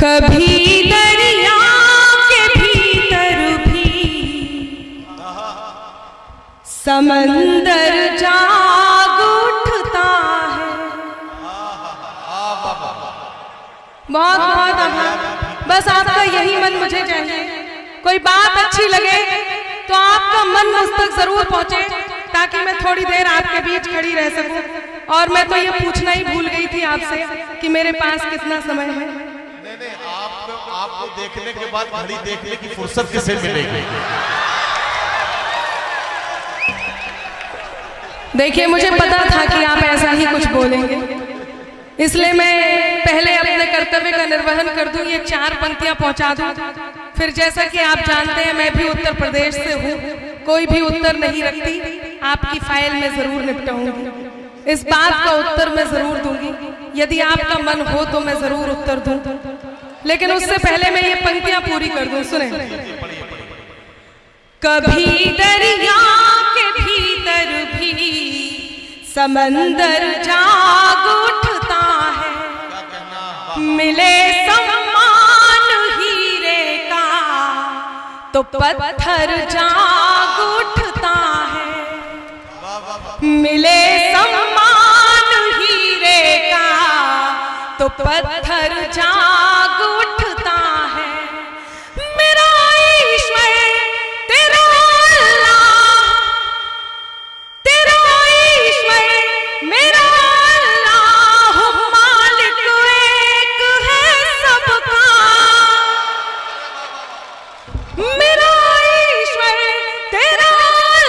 कभी दरिया के भीतर भी समंदर जाग उठता है। बहुत बहुत आभार। बस आपका यही मन मुझे चाहिए। कोई बात अच्छी लगे तो आपका मन मुझ तक जरूर पहुंचे, ताकि मैं थोड़ी देर आपके बीच खड़ी रह सकूं। और मैं तो ये पूछना ही भूल गई थी आपसे कि मेरे पास कितना समय है। नहीं, आपको देखने के बाद घड़ी देखने की फुर्सत किसे मिलेगी? देखिए, मुझे पता था कि आप ऐसा ही कुछ बोलेंगे, इसलिए मैं पहले अपने कर्तव्य का निर्वहन कर दूं, ये 4 पंक्तियां पहुंचा दूं। फिर जैसा कि आप जानते हैं, मैं भी उत्तर प्रदेश से हूँ, कोई भी उत्तर नहीं रखती। आपकी फाइल में जरूर निपटाऊंगी, इस बात का उत्तर मैं जरूर दूंगी। यदि आपका मन हो तो मैं जरूर उत्तर दूं, लेकिन उससे पहले मैं ये पंक्तियां पूरी कर दूं। सुने, कभी दरिया के भीतर भी समंदर जाग उठता है, मिले सम्मान हीरे का तो पत्थर जाग उठता है, मिले सम्मान हीरे का तो पत्थर जाग उठता है। मेरा ईश्वर तेरा अल्लाह, तेरा ईश्वर मेरा अल्लाह, मालिक एक है सबका। मेरा ईश्वर तेरा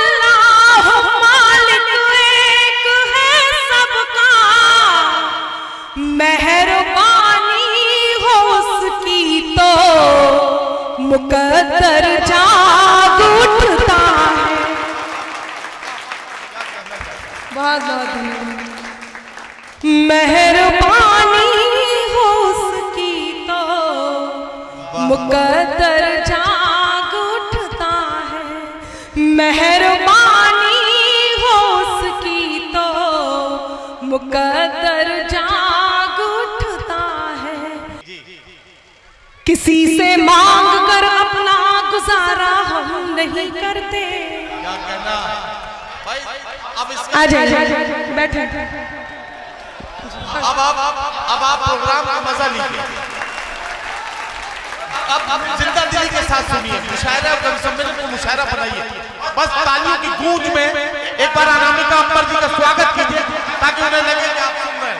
अल्लाह, मालिक एक है सबका, मेहरबानी हो उसकी तो मुकद्दर जाग उठता है। बहुत बहुत मेहरबानी हो उसकी तो मुकद्दर जाग उठता है, मेहरबानी हो उसकी तो मुकद्दर जाग उठता है। किसी से मांग कर अपना गुजारा हम नहीं करते। क्या कहना भाई, अब इसका आजा बैठे। अब आप प्रोग्राम का मजा लीजिए। अब जिंदा दिल के साथ सुनिए मुशायरा और सम्मेलन को मुशायरा बनाइए। बस तालियों की गूंज में एक बार अनामिका अम्बर जी का स्वागत कीजिए, ताकि उन्हें लगे कि आप सुन रहे हैं।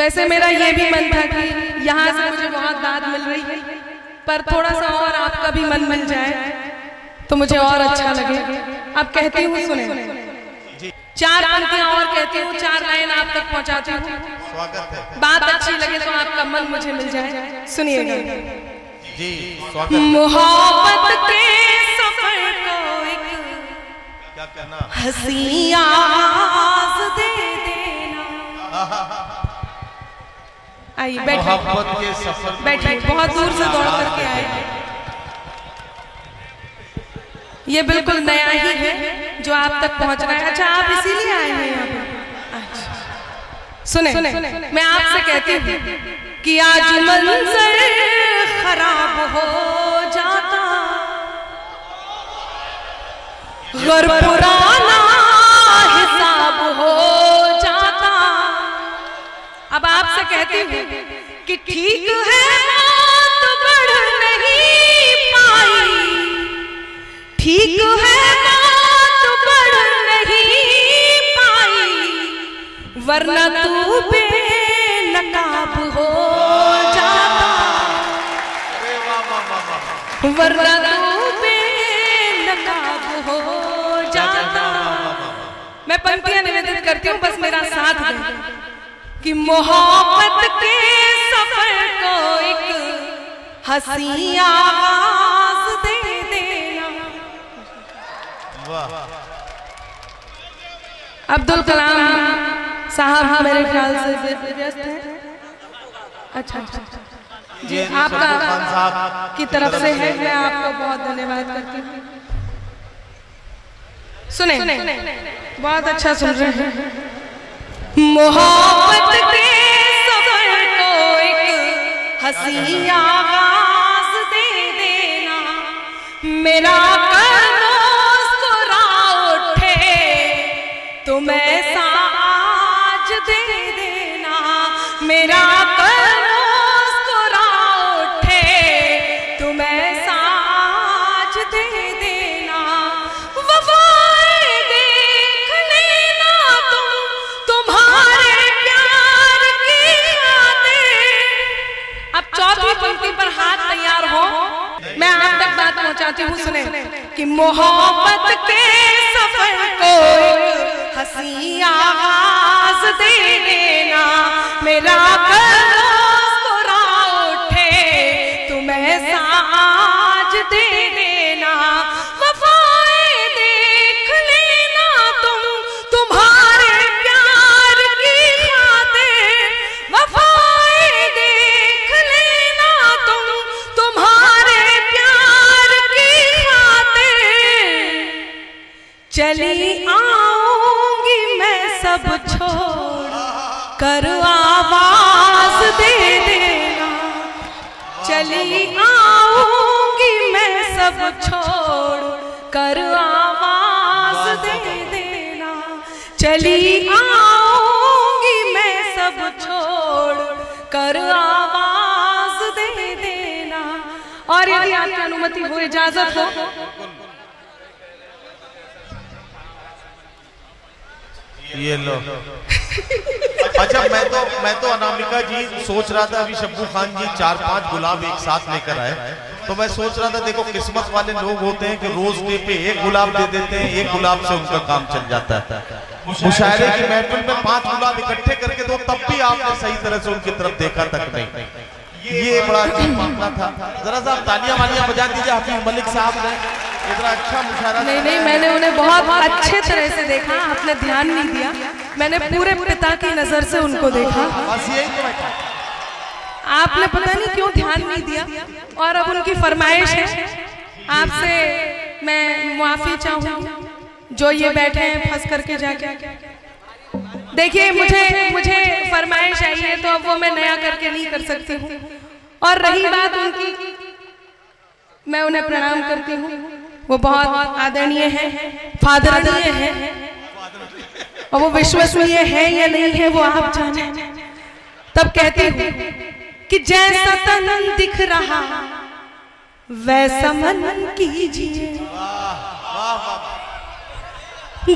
वैसे मेरा ये भी मन था कि यहाँ से मुझे बहुत दाद मिल रही है, पर थोड़ा सा और आपका भी मन मिल जाए तो मुझे और अच्छा लगे। अब कहती हूँ, सुने, 4 पंक्तियां और कहती हूँ, 4 लाइन आप तक पहुँचाती हूँ। बात अच्छी लगे तो आपका मन मुझे मिल जाए। सुनिएगा। मोहब्बत के सफर को एक हंसी आवाज दे देना। आइए बैठिए बैठिए, बहुत दूर से दौड़ करके आए। ये बिल्कुल नया ही है जो आप तक पहुंच रहा है। अच्छा, आप इसीलिए आए हैं यहाँ पर। सुने, मैं आपसे कहती हूँ कि आज मंजर खराब हो जाता, घर पुराना हिसाब हो जाता। अब आपसे कहती हूँ कि ठीक है तो बढ़ नहीं पाई, ठीक है बात बढ़ नहीं पाई, वरना तू बेनकाब हो जाता, वरना तू बेनकाब हो जाता। मैं पंक्तियां निवेदित करती हूँ, बस मेरा साथ है कि मोहब्बत के सफर को एक हंसी आवाज दे अब्दुल कलाम साहब मेरे ख्याल से व्यस्त हैं। अच्छा, जी आपका की तरफ से है, मैं आपको बहुत धन्यवाद करती हूँ। सुने, बहुत अच्छा सुन रहे हैं। मोहब्बत के सफर को एक हंसी आवाज दे देना मेरा मुस्कुरा उठे तुम ऐसा आज दे देना मेरा मुस्कुरा उठे तुम ऐसा आज दे देना वफ़ाएं देख लेना तुम तुम्हारे प्यार की यादें। अब चौथी पंक्ति पर हाथ तैयार हो, मैं आप तक बात पहुंचाती हूँ, सुने कि मोहब्बत के सफर को हंसी आवाज दे देना मेरा मुस्कुरा उठे तुम ऐसा आज दे देना वफ़ाएं देख लेना तुम तुम्हारे प्यार की खातिर वफ़ाएं देख लेना तुम तुम्हारे प्यार की खातिर चली आऊंगी मैं सब छोड़ कर आवाज दे देना चली आऊंगी मैं सब छोड़ कर आवाज दे देना चली आऊंगी मैं सब छोड़ कर आवाज दे देना। और यदि आपकी अनुमति हो, इजाजत हो, ये लो। अच्छा मैं तो अनामिका जी सोच रहा था, अभी शब्बू खान जी 4-5 गुलाब एक साथ लेकर आए, तो मैं सोच रहा था देखो किस्मत वाले लोग होते हैं कि रोज डे पे एक गुलाब दे देते हैं, एक गुलाब से उनका काम चल जाता है। मुशायरे की महफिल में 5 गुलाब इकट्ठे करके दो, तब भी आपने सही तरह से उनकी तरफ देखा तक नहीं, ये बड़ा अजीब मामला था। जरा सा तालियां वालियां बजा दीजिए हफीज मलिक साहब ने, इतना अच्छा मुशायरा। नहीं, मैंने उन्हें बहुत अच्छे तरह से देखा, आपने ध्यान नहीं दिया, मैंने पूरे पिता की नजर से उनको देखा, आपने पता नहीं क्यों ध्यान नहीं दिया। और अब उनकी फरमाइश है, आपसे मैं माफी चाहूंगी जो ये बैठे हैं फंस करके जाके। देखिए मुझे फरमाइश आई है तो अब वो मैं नया करके नहीं कर सकती हूँ। और रही बात उनकी, मैं उन्हें प्रणाम करती हूँ, वो बहुत आदरणीय हैं, फादरणीय हैं, और वो विश्वसनीय है या नहीं है वो आप जाने। तब कहते हैं कि जैसा तन दिख रहा वैसा मन कीजिए,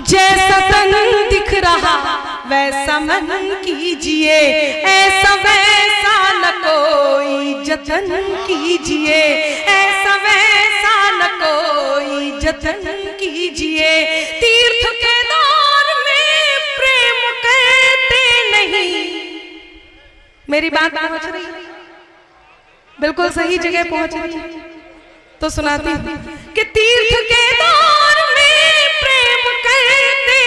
जैसा तन दिख रहा वैसा मन कीजिए, ऐसा वैसा न कोई जतन कीजिए, ऐसा वैसा न कोई जतन कीजिए, तीर्थ के मेरी बात पहुंच रही है, बिल्कुल सही जगह पहुंच रही है, तो सुनाती हूं कि तीर्थ के दौर में प्रेम कहते